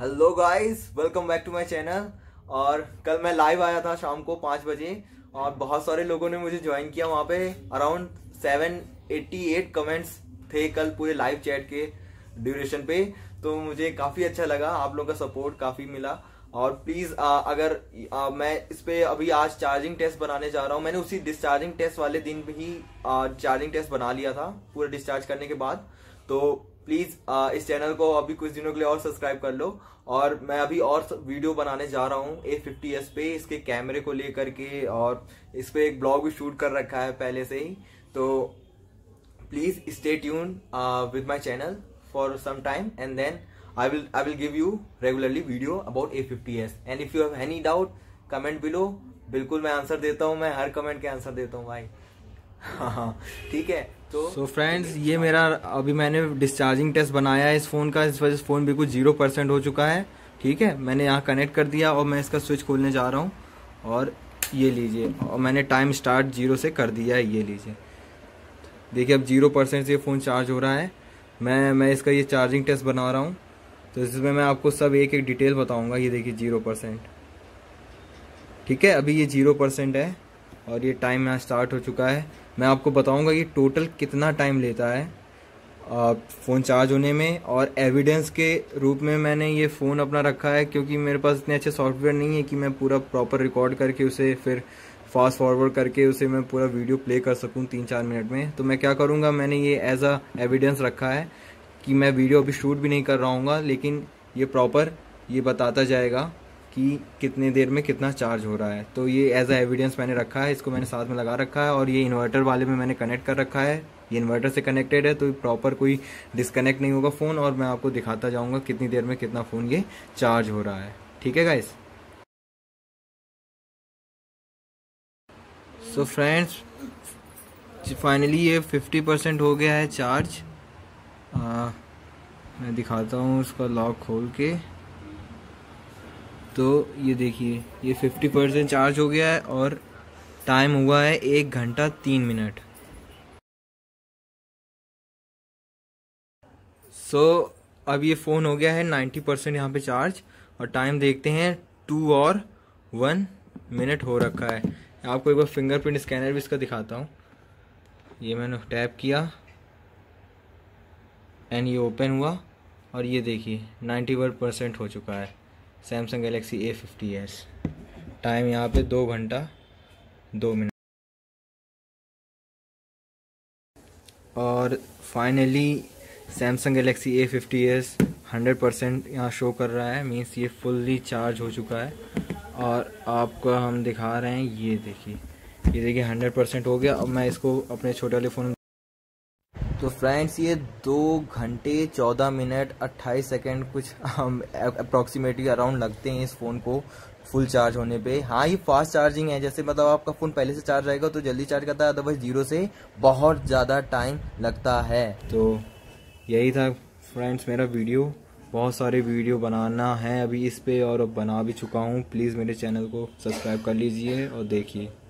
Hello guys, welcome back to my channel. और कल मैं लाइव आया था शाम को 5 बजे और बहुत सारे लोगों ने मुझे ज्वाइन किया। वहाँ पे अराउंड 788 कमेंट्स थे कल पूरे लाइव चैट के ड्यूरेशन पे, तो मुझे काफ़ी अच्छा लगा। आप लोगों का सपोर्ट काफ़ी मिला। और प्लीज़ अगर मैं इस पर अभी आज चार्जिंग टेस्ट बनाने जा रहा हूँ। मैंने उसी डिस्चार्जिंग टेस्ट वाले दिन ही चार्जिंग टेस्ट बना लिया था पूरा डिस्चार्ज करने के बाद। तो प्लीज़ इस चैनल को अभी कुछ दिनों के लिए और सब्सक्राइब कर लो। और मैं अभी और वीडियो बनाने जा रहा हूँ A50s पे, इसके कैमरे को लेकर के, और इस पर एक ब्लॉग भी शूट कर रखा है पहले से ही। तो please stay tune with my channel for some time and then I will give you regularly video about A50s। And if you have any doubt comment below, बिल्कुल मैं आंसर देता हूँ। मैं हर कमेंट के आंसर देता हूँ भाई। हाँ ठीक है। तो सो फ्रेंड्स, ये मेरा अभी मैंने डिस्चार्जिंग टेस्ट बनाया है इस फ़ोन का। इस वजह से फ़ोन बिल्कुल 0% हो चुका है। ठीक है, मैंने यहाँ कनेक्ट कर दिया और मैं इसका स्विच खोलने जा रहा हूँ। और ये लीजिए, और मैंने टाइम स्टार्ट 0 से कर दिया है। ये लीजिए, देखिए अब 0% से ये फ़ोन चार्ज हो रहा है। मैं इसका ये चार्जिंग टेस्ट बना रहा हूँ, तो इसमें मैं आपको सब एक एक डिटेल बताऊँगा। ये देखिए 0%, ठीक है, अभी ये 0% है और ये टाइम यहाँ स्टार्ट हो चुका है। मैं आपको बताऊंगा ये टोटल कितना टाइम लेता है फ़ोन चार्ज होने में। और एविडेंस के रूप में मैंने ये फ़ोन अपना रखा है, क्योंकि मेरे पास इतने अच्छे सॉफ्टवेयर नहीं है कि मैं पूरा प्रॉपर रिकॉर्ड करके उसे फिर फास्ट फॉरवर्ड करके उसे मैं पूरा वीडियो प्ले कर सकूं 3-4 मिनट में। तो मैं क्या करूँगा, मैंने ये एज अ एविडेंस रखा है कि मैं वीडियो अभी शूट भी नहीं कर रहा हूँ, लेकिन ये प्रॉपर ये बताता जाएगा कि कितने देर में कितना चार्ज हो रहा है। तो ये एज अ एविडेंस मैंने रखा है, इसको मैंने साथ में लगा रखा है। और ये इन्वर्टर वाले में मैंने कनेक्ट कर रखा है, ये इन्वर्टर से कनेक्टेड है, तो प्रॉपर कोई डिस्कनेक्ट नहीं होगा फ़ोन। और मैं आपको दिखाता जाऊंगा कितनी देर में कितना फ़ोन ये चार्ज हो रहा है। ठीक है गाइस। सो फ्रेंड्स, फाइनली ये 50% हो गया है चार्ज। मैं दिखाता हूँ उसका लॉक खोल के। तो ये देखिए, ये 50% चार्ज हो गया है और टाइम हुआ है 1 घंटा 3 मिनट। सो अब ये फ़ोन हो गया है 90% यहाँ पे चार्ज। और टाइम देखते हैं, 2 और 1 मिनट हो रखा है। आपको एक बार फिंगरप्रिंट स्कैनर भी इसका दिखाता हूँ। ये मैंने टैप किया एंड ये ओपन हुआ और ये देखिए 91% हो चुका है Samsung Galaxy A50s। टाइम यहाँ पे 2 घंटा 2 मिनट। और फाइनली Samsung Galaxy A50s 100% यहाँ शो कर रहा है, मीन्स ये फुल्ली चार्ज हो चुका है। और आपको हम दिखा रहे हैं, ये देखिए 100% हो गया। अब मैं इसको अपने छोटे वाले फ़ोन। तो फ्रेंड्स, ये 2 घंटे 14 मिनट 28 सेकेंड कुछ अप्रॉक्सीमेटली अराउंड लगते हैं इस फ़ोन को फुल चार्ज होने पे। हाँ, ये फास्ट चार्जिंग है, जैसे मतलब आपका फ़ोन पहले से चार्ज रहेगा तो जल्दी चार्ज करता है, अदरवाइज 0 से बहुत ज़्यादा टाइम लगता है। तो यही था फ्रेंड्स मेरा वीडियो। बहुत सारे वीडियो बनाना है अभी इस पर, और बना भी चुका हूँ। प्लीज़ मेरे चैनल को सब्सक्राइब कर लीजिए और देखिए।